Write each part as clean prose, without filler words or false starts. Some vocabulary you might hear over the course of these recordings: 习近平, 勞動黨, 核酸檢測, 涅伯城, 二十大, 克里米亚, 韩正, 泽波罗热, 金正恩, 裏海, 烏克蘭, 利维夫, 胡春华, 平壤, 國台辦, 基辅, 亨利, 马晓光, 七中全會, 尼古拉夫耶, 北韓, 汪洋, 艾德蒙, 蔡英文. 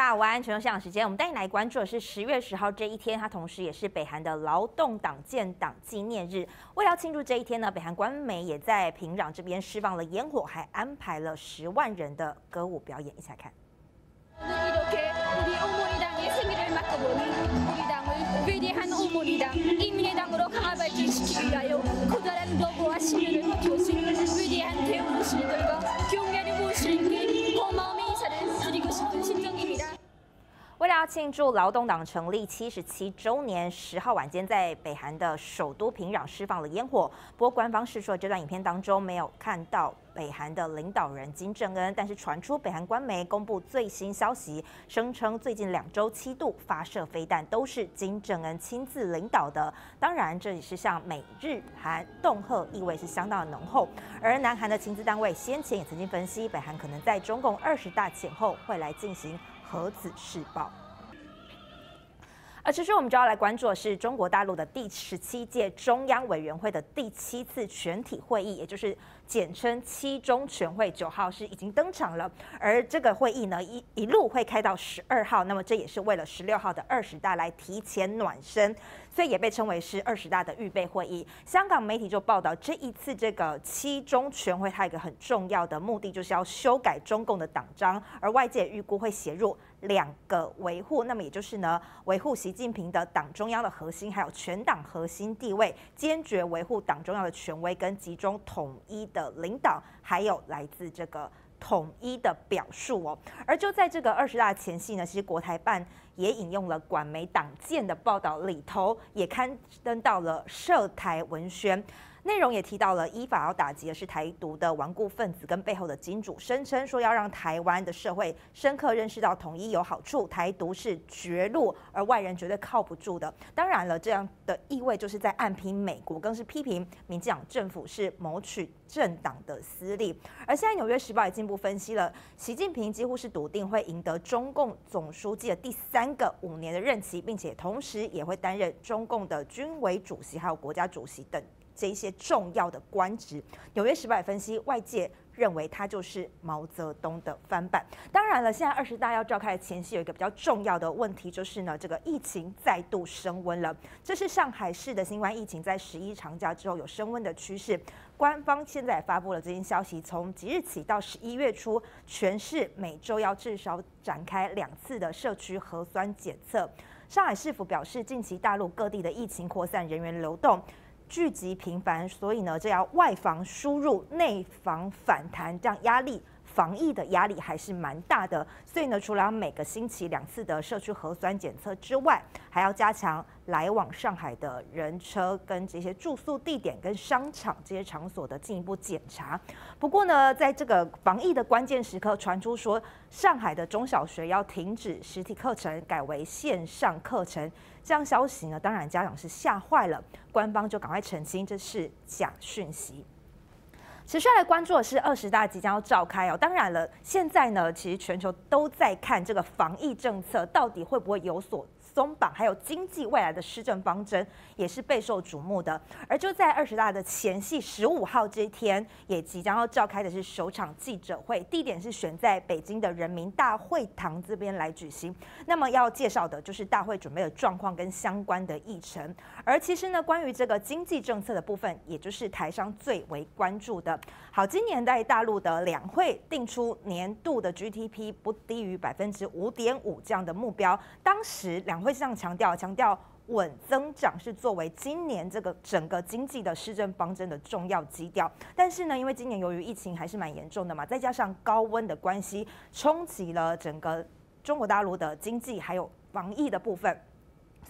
大湾全球现场时间，我们带你来关注的是10月10号这一天，它同时也是北韩的劳动党建党纪念日。为了庆祝这一天呢，北韩官媒也在平壤这边释放了烟火，还安排了10万人的歌舞表演，一起来看。 为了要庆祝劳动党成立77周年，10号晚间在北韩的首都平壤释放了烟火。不过，官方释出的这段影片当中没有看到北韩的领导人金正恩，但是传出北韩官媒公布最新消息，声称最近2周7度发射飞弹都是金正恩亲自领导的。当然，这也是向美日韩恫吓意味是相当的浓厚。而南韩的情资单位先前也曾经分析，北韩可能在中共20大前后会来进行 核子试爆。而其实我们就要来关注的是中国大陆的第17届中央委员会的第7次全体会议，也就是简称7中全会，9号是已经登场了。而这个会议呢，一路会开到12号，那么这也是为了16号的20大来提前暖身，所以也被称为是20大的预备会议。香港媒体就报道，这一次这个7中全会，它有一个很重要的目的，就是要修改中共的党章，而外界预估会写入 2个维护，那么也就是呢，维护习近平的党中央的核心，还有全党核心地位，坚决维护党中央的权威跟集中统一的领导，还有来自这个 统一的表述哦，而就在这个20大前夕呢，其实国台办也引用了管媒党建的报道，里头也刊登到了涉台文宣，内容也提到了依法要打击的是台独的顽固分子跟背后的金主，声称说要让台湾的社会深刻认识到统一有好处，台独是绝路，而外人绝对靠不住的。当然了，这样的意味就是在暗批美国，更是批评民进党政府是谋取 政党的私利，而现在《纽约时报》也进一步分析了，习近平几乎是笃定会赢得中共总书记的第3个5年的任期，并且同时也会担任中共的军委主席、还有国家主席等这一些重要的官职。《纽约时报》也分析，外界 认为他就是毛泽东的翻版。当然了，现在20大要召开的前夕，有一个比较重要的问题，就是呢，这个疫情再度升温了。这是上海市的新冠疫情在11长假之后有升温的趋势。官方现在也发布了最新消息，从即日起到11月初，全市每周要至少展开2次的社区核酸检测。上海市府表示，近期大陆各地的疫情扩散，人员流动 聚集频繁，所以呢，这要外防输入、内防反弹，这样压力防疫的压力还是蛮大的。所以呢，除了要每个星期2次的社区核酸检测之外，还要加强来往上海的人车跟这些住宿地点跟商场这些场所的进一步检查。不过呢，在这个防疫的关键时刻，传出说上海的中小学要停止实体课程，改为线上课程。 这样消息呢，当然家长是吓坏了，官方就赶快澄清这是假讯息。持续来关注的是20大即将要召开哦，当然了，现在呢，其实全球都在看这个防疫政策到底会不会有所 松绑，还有经济未来的施政方针也是备受瞩目的。而就在20大的前夕，15号这一天也即将要召开的是首场记者会，地点是选在北京的人民大会堂这边来举行。那么要介绍的就是大会准备的状况跟相关的议程。而其实呢，关于这个经济政策的部分，也就是台商最为关注的。好，今年在大陆的两会定出年度的 GDP 不低于5.5%这样的目标，当时两 会上强调稳增长是作为今年这个整个经济的施政方针的重要基调。但是呢，因为今年由于疫情还是蛮严重的嘛，再加上高温的关系，冲击了整个中国大陆的经济还有防疫的部分，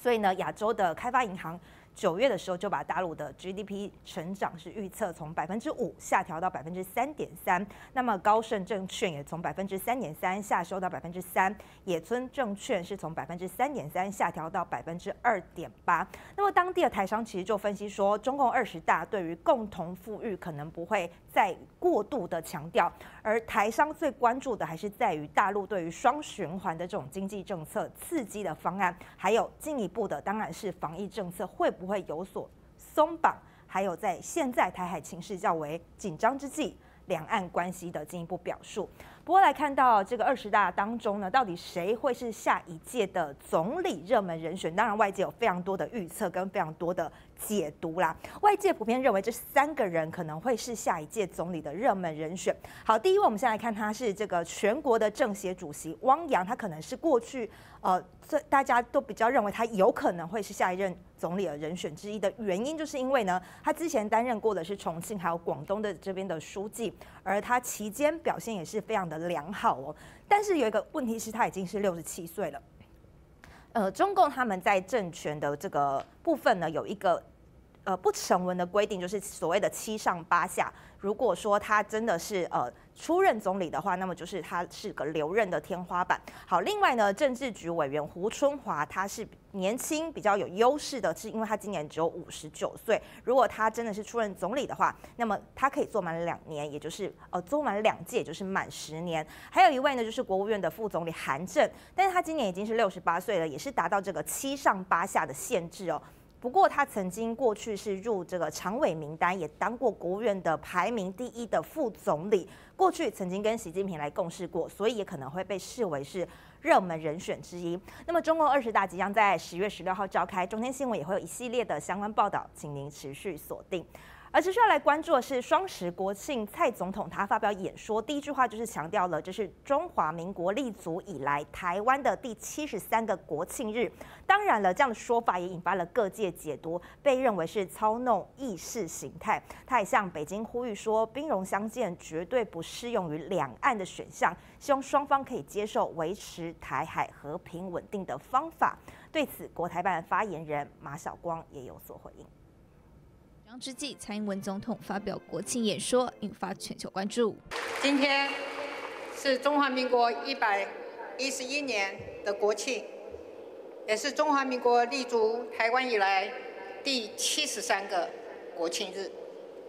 所以呢，亚洲的开发银行 9月的时候就把大陆的 GDP 成长是预测从5%下调到3.3%，那么高盛证券也从3.3%下修到3%，野村证券是从3.3%下调到2.8%。那么当地的台商其实就分析说，中共20大对于共同富裕可能不会再过度的强调，而台商最关注的还是在于大陆对于双循环的这种经济政策刺激的方案，还有进一步的当然是防疫政策会 不会有所松绑？还有在现在台海情势较为紧张之际，两岸关系的进一步表述。不过来看到这个20大当中呢，到底谁会是下一届的总理热门人选？当然，外界有非常多的预测跟非常多的解读啦。外界普遍认为这3个人可能会是下一届总理的热门人选。好，第一位我们先来看，他是这个全国的政协主席汪洋，他可能是过去大家都比较认为他有可能会是下一任总理的人选之一的原因，就是因为呢，他之前担任过的是重庆还有广东的这边的书记，而他期间表现也是非常的良好哦。但是有一个问题是，他已经是67岁了。中共他们在政权的这个部分呢，有一个不成文的规定，就是所谓的7上8下。如果说他真的是出任总理的话，那么就是他是个留任的天花板。好，另外呢，政治局委员胡春华他是年轻比较有优势的，是因为他今年只有59岁。如果他真的是出任总理的话，那么他可以做满2年，也就是做满2届，也就是满10年。还有一位呢，就是国务院的副总理韩正，但是他今年已经是68岁了，也是达到这个7上8下的限制哦。不过，他曾经过去是入这个常委名单，也当过国务院的排名第1的副总理。过去曾经跟习近平来共事过，所以也可能会被视为是热门人选之一。那么，中共20大即将在10月16号召开，中天新闻也会有一系列的相关报道，请您持续锁定。而接下来关注的是双10国庆，蔡总统他发表演说，第一句话就是强调了，这是中华民国立足以来台湾的第73个国庆日。当然了，这样的说法也引发了各界解读，被认为是操弄意识形态。他也向北京呼吁说，兵戎相见绝对不适用于两岸的选项，希望双方可以接受维持台海和平稳定的方法。对此，国台办发言人马晓光也有所回应。之际，蔡英文总统发表国庆演说，引发全球关注。今天是中华民国111年的国庆，也是中华民国立足台湾以来第73个国庆日。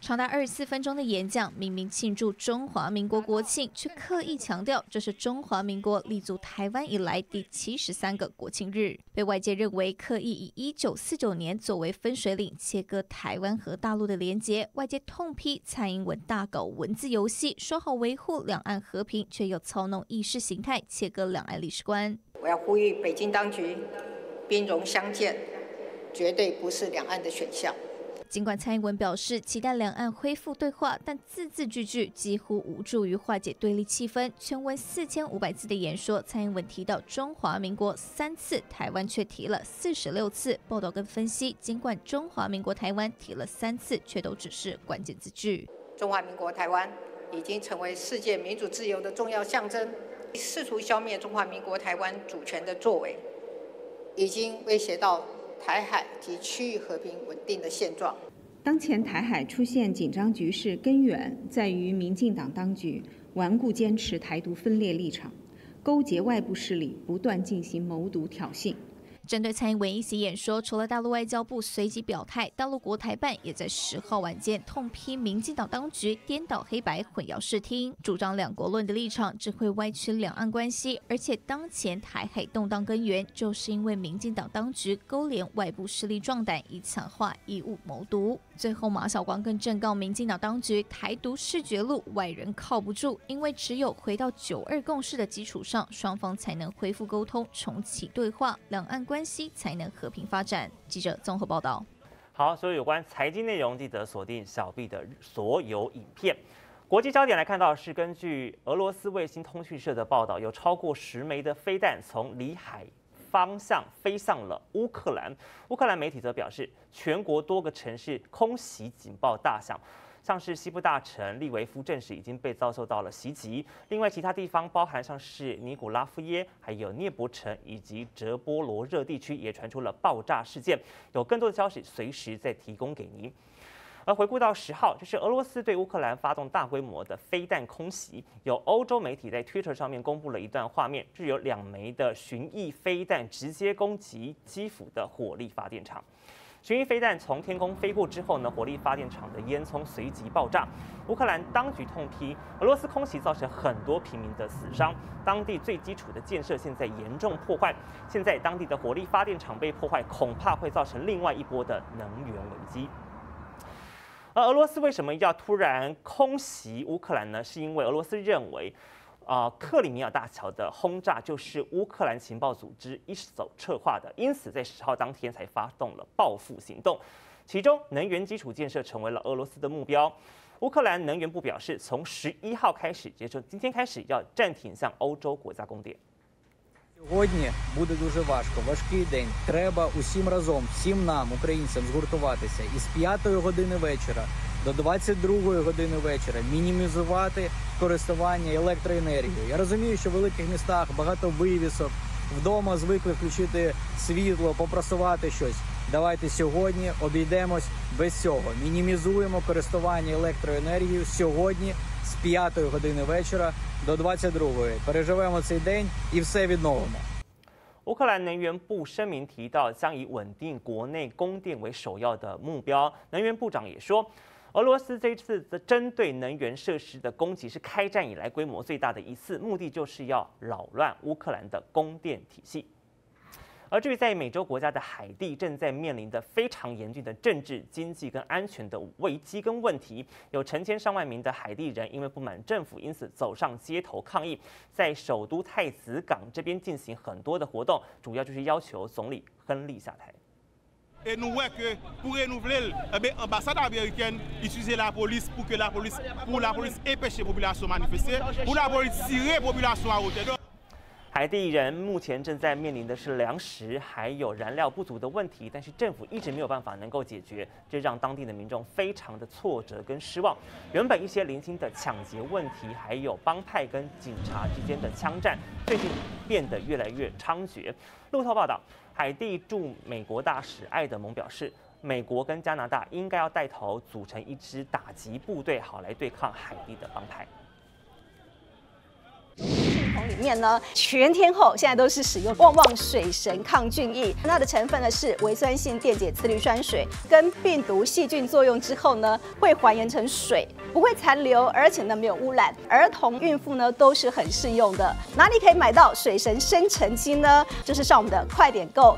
长达24分钟的演讲，明明庆祝中华民国国庆，却刻意强调这是中华民国立足台湾以来第73个国庆日，被外界认为刻意以1949年作为分水岭，切割台湾和大陆的连结。外界痛批蔡英文大搞文字游戏，说好维护两岸和平，却又操弄意识形态，切割两岸历史观。我要呼吁北京当局，兵戎相见，绝对不是两岸的选项。尽管蔡英文表示期待两岸恢复对话，但字字句句几乎无助于化解对立气氛。全文4500字的演说，蔡英文提到中华民国3次，台湾却提了46次。报道跟分析，尽管中华民国台湾提了3次，却都只是关键字句。中华民国台湾已经成为世界民主自由的重要象征，试图消灭中华民国台湾主权的作为，已经威胁到台海及区域和平稳定的现状。当前台海出现紧张局势，根源在于民进党当局顽固坚持台独分裂立场，勾结外部势力，不断进行谋独挑衅。针对蔡英文一席演说，除了大陆外交部随即表态，大陆国台办也在10号晚间痛批民进党当局颠倒黑白、混淆视听，主张两国论的立场只会歪曲两岸关系。而且当前台海动荡根源，就是因为民进党当局勾连外部势力壮胆，以强化义务谋独。最后，马晓光更正告民进党当局，台独是绝路，外人靠不住，因为只有回到9·2共识的基础上，双方才能恢复沟通，重启对话，两岸关系才能和平发展。记者综合报道。好，所以有关财经内容，记得锁定小 B 的所有影片。国际焦点来看到，是根据俄罗斯卫星通讯社的报道，有超过10枚的飞弹从里海方向飞向了乌克兰。乌克兰媒体则表示，全国多个城市空袭警报大响。像是西部大城利维夫证实已经被遭受到了袭击，另外其他地方包含像是尼古拉夫耶、还有涅伯城以及泽波罗热地区也传出了爆炸事件，有更多的消息随时再提供给您。而回顾到10号，就是俄罗斯对乌克兰发动大规模的飞弹空袭，有欧洲媒体在 Twitter 上面公布了一段画面，是有2枚的巡弋飞弹直接攻击基辅的火力发电厂。巡弋飞弹从天空飞过之后呢，火力发电厂的烟囱随即爆炸。乌克兰当局痛批俄罗斯空袭造成很多平民的死伤，当地最基础的建设现在严重破坏，现在当地的火力发电厂被破坏，恐怕会造成另外一波的能源危机。而俄罗斯为什么要突然空袭乌克兰呢？是因为俄罗斯认为克里米亚大桥的轰炸就是乌克兰情报组织一手策划的，因此在10号当天才发动了报复行动，其中能源基础建设成为了俄罗斯的目标。乌克兰能源部表示，从11号开始，也就是今天开始，要暂停向欧洲国家供电。 Сьогодні буде дуже важко, важкий день. Треба усім разом, всім нам, українцям, згуртуватися. І з 5-ї години вечора до 22-ї години вечора мінімізувати користування електроенергією. Я розумію, що в великих містах багато вивісок, вдома звикли включити світло, попрасувати щось. Давайте сьогодні обійдемось без цього. Мінімізуємо користування електроенергією сьогодні з 5-ї години вечора. 到22日，переживаем этот день и все відновимо。乌克兰能源部声明提到，将以稳定国内供电为首要的目标。能源部长也说，俄罗斯这次针对能源设施的攻击是开战以来规模最大的一次，目的就是要扰乱乌克兰的供电体系。而至于在美洲国家的海地，正在面临的非常严峻的政治、经济跟安全的危机跟问题，有成千上万名的海地人因为不满政府，因此走上街头抗议，在首都太子港这边进行很多的活动，主要就是要求总理亨利下台。 Et nous voyons que pour renouveler l'ambassade américaine, utiliser la police pour que la police empêche la population manifester, pour la police tirer la population à hauteur. 海地人目前正在面临的是粮食还有燃料不足的问题，但是政府一直没有办法能够解决，这让当地的民众非常的挫折跟失望。原本一些零星的抢劫问题，还有帮派跟警察之间的枪战，最近变得越来越猖獗。路透报道，海地驻美国大使艾德蒙表示，美国跟加拿大应该要带头组成一支打击部队，好来对抗海地的帮派。 里面呢，全天候现在都是使用旺旺水神抗菌液，它的成分呢是微酸性电解次氯酸水，跟病毒细菌作用之后呢，会还原成水，不会残留，而且呢没有污染，儿童、孕妇呢都是很适用的。哪里可以买到水神生成机呢？就是上我们的快点购。